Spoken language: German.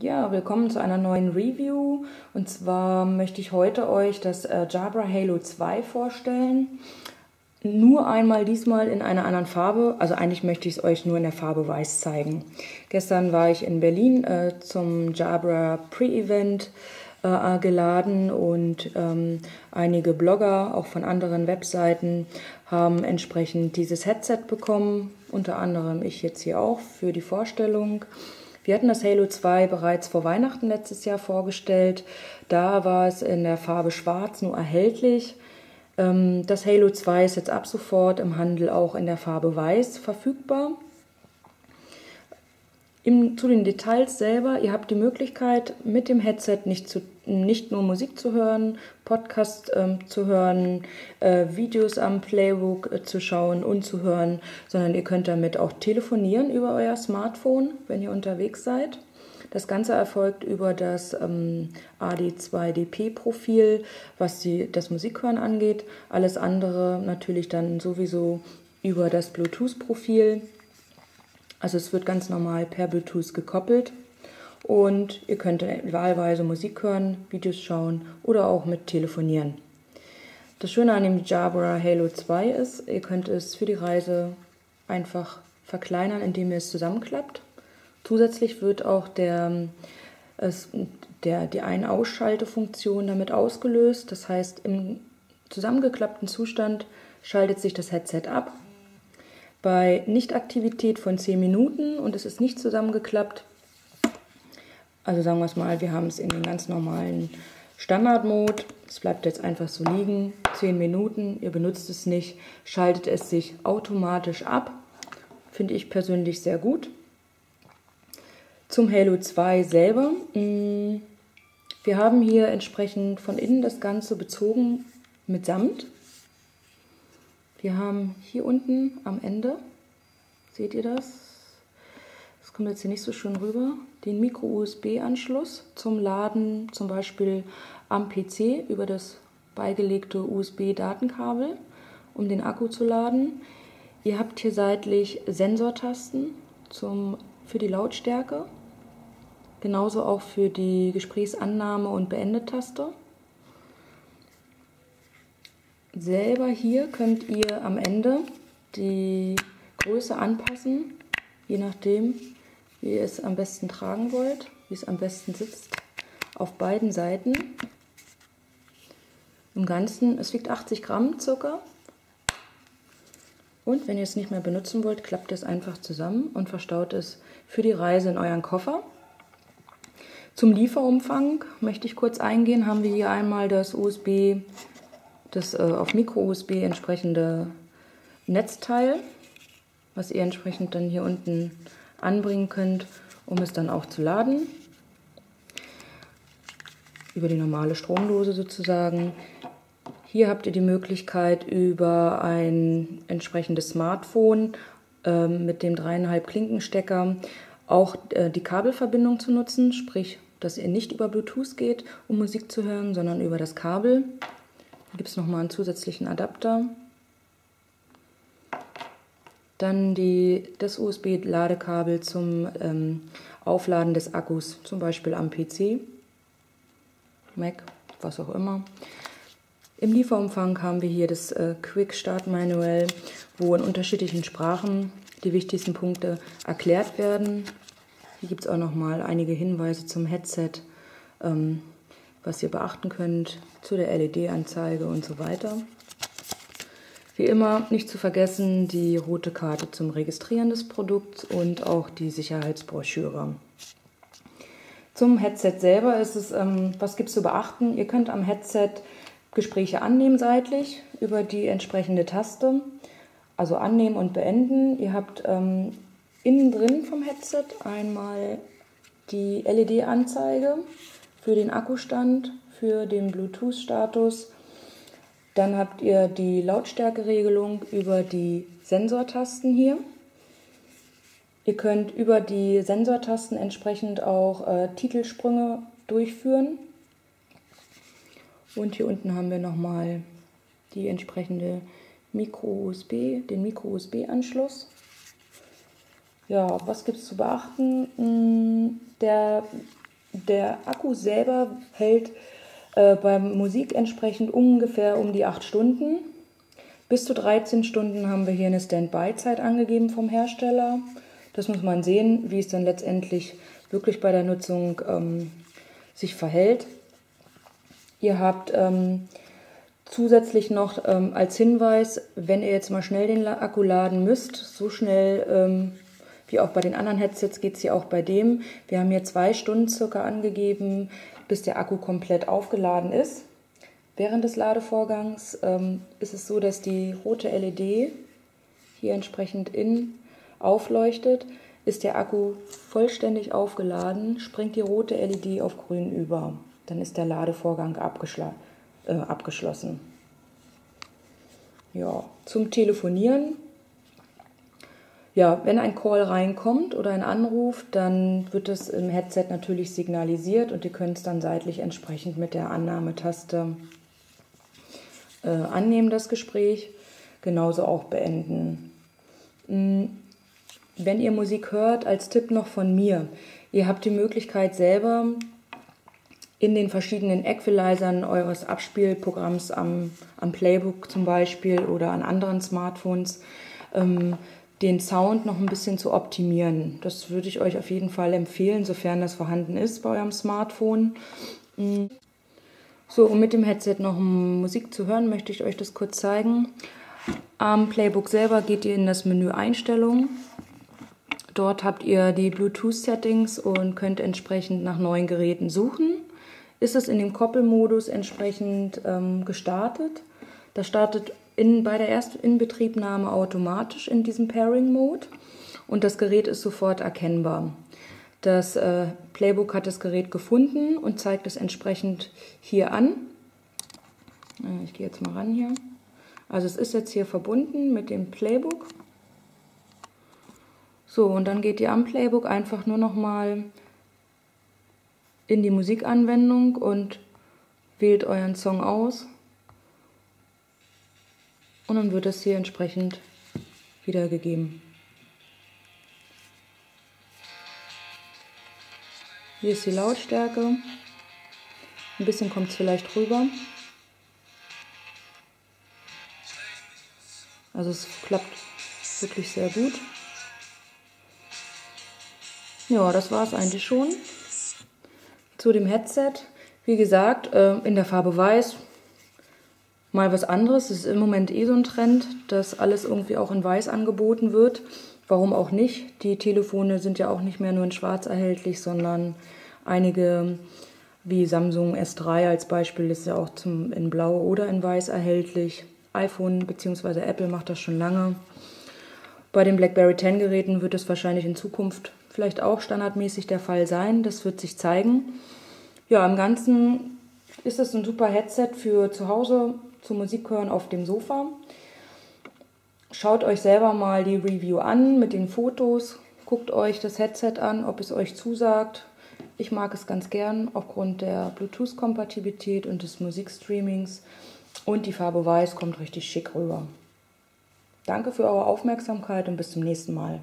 Ja, willkommen zu einer neuen Review, und zwar möchte ich heute euch das Jabra Halo 2 vorstellen. Nur einmal diesmal in einer anderen Farbe, also eigentlich möchte ich es euch nur in der Farbe Weiß zeigen. Gestern war ich in Berlin zum Jabra Pre-Event geladen, und einige Blogger, auch von anderen Webseiten, haben entsprechend dieses Headset bekommen, unter anderem ich jetzt hier auch für die Vorstellung. Wir hatten das Halo 2 bereits vor Weihnachten letztes Jahr vorgestellt. Da war es in der Farbe Schwarz nur erhältlich. Das Halo 2 ist jetzt ab sofort im Handel auch in der Farbe Weiß verfügbar. Zu den Details selber: Ihr habt die Möglichkeit, mit dem Headset nicht nur Musik zu hören, Podcasts zu hören, Videos am Playbook zu schauen und zu hören, sondern ihr könnt damit auch telefonieren über euer Smartphone, wenn ihr unterwegs seid. Das Ganze erfolgt über das A2DP-Profil, was das Musikhören angeht. Alles andere natürlich dann sowieso über das Bluetooth-Profil. Also es wird ganz normal per Bluetooth gekoppelt, und ihr könnt wahlweise Musik hören, Videos schauen oder auch mit telefonieren. Das Schöne an dem Jabra Halo 2 ist, ihr könnt es für die Reise einfach verkleinern, indem ihr es zusammenklappt. Zusätzlich wird auch die Ein-Ausschalte-Funktion damit ausgelöst. Das heißt, im zusammengeklappten Zustand schaltet sich das Headset ab. Bei Nichtaktivität von 10 Minuten und es ist nicht zusammengeklappt, also sagen wir es mal, wir haben es in den ganz normalen Standard-Mode, es bleibt jetzt einfach so liegen, 10 Minuten, ihr benutzt es nicht, schaltet es sich automatisch ab, finde ich persönlich sehr gut. Zum Halo 2 selber, wir haben hier entsprechend von innen das Ganze bezogen mit Samt. Wir haben hier unten am Ende, seht ihr das? Das kommt jetzt hier nicht so schön rüber, den Micro-USB-Anschluss zum Laden, zum Beispiel am PC über das beigelegte USB-Datenkabel, um den Akku zu laden. Ihr habt hier seitlich Sensortasten für die Lautstärke, genauso auch für die Gesprächsannahme- und Beendetaste. Selber hier könnt ihr am Ende die Größe anpassen, je nachdem, wie ihr es am besten tragen wollt, wie es am besten sitzt, auf beiden Seiten. Im Ganzen, es wiegt 80 Gramm circa. Und wenn ihr es nicht mehr benutzen wollt, klappt es einfach zusammen und verstaut es für die Reise in euren Koffer. Zum Lieferumfang möchte ich kurz eingehen, haben wir hier einmal das auf Micro-USB entsprechende Netzteil, was ihr entsprechend dann hier unten anbringen könnt, um es dann auch zu laden. Über die normale Stromdose sozusagen. Hier habt ihr die Möglichkeit, über ein entsprechendes Smartphone mit dem 3,5 Klinkenstecker auch die Kabelverbindung zu nutzen, sprich, dass ihr nicht über Bluetooth geht, um Musik zu hören, sondern über das Kabel. Hier gibt es nochmal einen zusätzlichen Adapter. Dann das USB-Ladekabel zum Aufladen des Akkus, zum Beispiel am PC, Mac, was auch immer. Im Lieferumfang haben wir hier das Quick Start Manual, wo in unterschiedlichen Sprachen die wichtigsten Punkte erklärt werden. Hier gibt es auch nochmal einige Hinweise zum Headset, was ihr beachten könnt, zu der LED-Anzeige und so weiter. Wie immer nicht zu vergessen die rote Karte zum Registrieren des Produkts und auch die Sicherheitsbroschüre. Zum Headset selber ist es, was gibt es zu beachten? Ihr könnt am Headset Gespräche annehmen seitlich über die entsprechende Taste, also annehmen und beenden. Ihr habt innen drin vom Headset einmal die LED-Anzeige, für den Akkustand, für den Bluetooth-Status. Dann habt ihr die Lautstärkeregelung über die Sensortasten hier. Ihr könnt über die Sensortasten entsprechend auch Titelsprünge durchführen. Und hier unten haben wir nochmal die entsprechende den Micro-USB-Anschluss. Ja, was gibt es zu beachten? Der Der Akku selber hält beim Musik entsprechend ungefähr um die 8 Stunden. Bis zu 13 Stunden haben wir hier eine Standby-Zeit angegeben vom Hersteller. Das muss man sehen, wie es dann letztendlich wirklich bei der Nutzung sich verhält. Ihr habt zusätzlich noch als Hinweis, wenn ihr jetzt mal schnell den Akku laden müsst, so schnell wie auch bei den anderen Headsets geht es hier auch bei dem. Wir haben hier 2 Stunden circa angegeben, bis der Akku komplett aufgeladen ist. Während des Ladevorgangs ist es so, dass die rote LED hier entsprechend innen aufleuchtet. Ist der Akku vollständig aufgeladen, springt die rote LED auf grün über. Dann ist der Ladevorgang abgeschlossen. Ja, zum Telefonieren. Ja, wenn ein Call reinkommt oder ein Anruf, dann wird es im Headset natürlich signalisiert und ihr könnt es dann seitlich entsprechend mit der Annahmetaste annehmen, das Gespräch, genauso auch beenden. Wenn ihr Musik hört, als Tipp noch von mir, ihr habt die Möglichkeit selber in den verschiedenen Equalizern eures Abspielprogramms am Playbook zum Beispiel oder an anderen Smartphones den Sound noch ein bisschen zu optimieren. Das würde ich euch auf jeden Fall empfehlen, sofern das vorhanden ist bei eurem Smartphone. So, um mit dem Headset noch Musik zu hören, möchte ich euch das kurz zeigen. Am Playbook selber geht ihr in das Menü Einstellungen. Dort habt ihr die Bluetooth-Settings und könnt entsprechend nach neuen Geräten suchen. Ist es in dem Koppelmodus entsprechend gestartet? Das startet bei der ersten Inbetriebnahme automatisch in diesem Pairing-Mode und das Gerät ist sofort erkennbar. Das Playbook hat das Gerät gefunden und zeigt es entsprechend hier an. Ich gehe jetzt mal ran hier. Also es ist jetzt hier verbunden mit dem Playbook. So, und dann geht ihr am Playbook einfach nur nochmal in die Musikanwendung und wählt euren Song aus. Und dann wird das hier entsprechend wiedergegeben. Hier ist die Lautstärke. Ein bisschen kommt es vielleicht rüber. Also es klappt wirklich sehr gut. Ja, das war es eigentlich schon zu dem Headset. Wie gesagt, in der Farbe Weiß. Mal was anderes, es ist im Moment eh so ein Trend, dass alles irgendwie auch in Weiß angeboten wird. Warum auch nicht? Die Telefone sind ja auch nicht mehr nur in Schwarz erhältlich, sondern einige wie Samsung S3 als Beispiel ist ja auch in Blau oder in Weiß erhältlich. iPhone bzw. Apple macht das schon lange. Bei den BlackBerry 10 Geräten wird es wahrscheinlich in Zukunft vielleicht auch standardmäßig der Fall sein. Das wird sich zeigen. Ja, im Ganzen ist es ein super Headset für zu Hause, zum Musik hören auf dem Sofa. Schaut euch selber mal die Review an mit den Fotos. Guckt euch das Headset an, ob es euch zusagt. Ich mag es ganz gern aufgrund der Bluetooth-Kompatibilität und des Musikstreamings. Und die Farbe Weiß kommt richtig schick rüber. Danke für eure Aufmerksamkeit und bis zum nächsten Mal.